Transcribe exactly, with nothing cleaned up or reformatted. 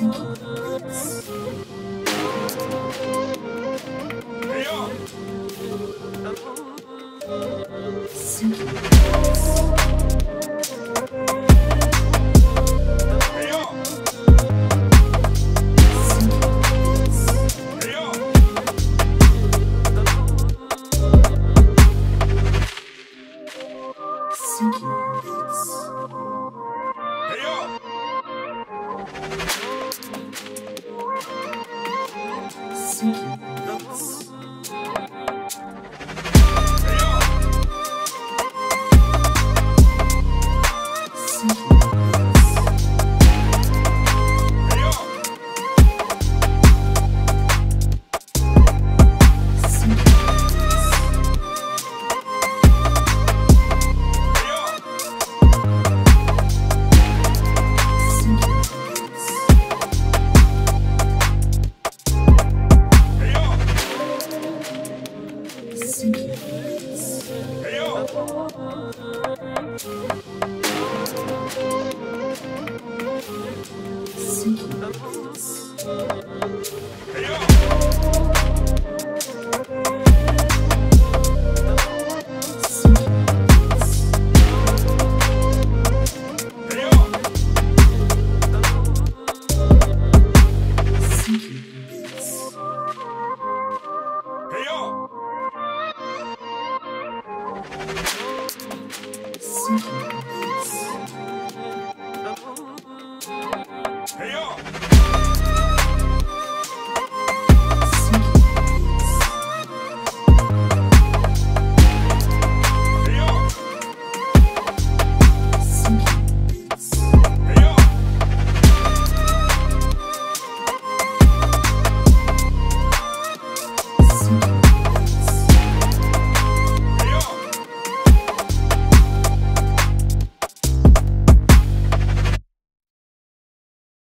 Hey yo!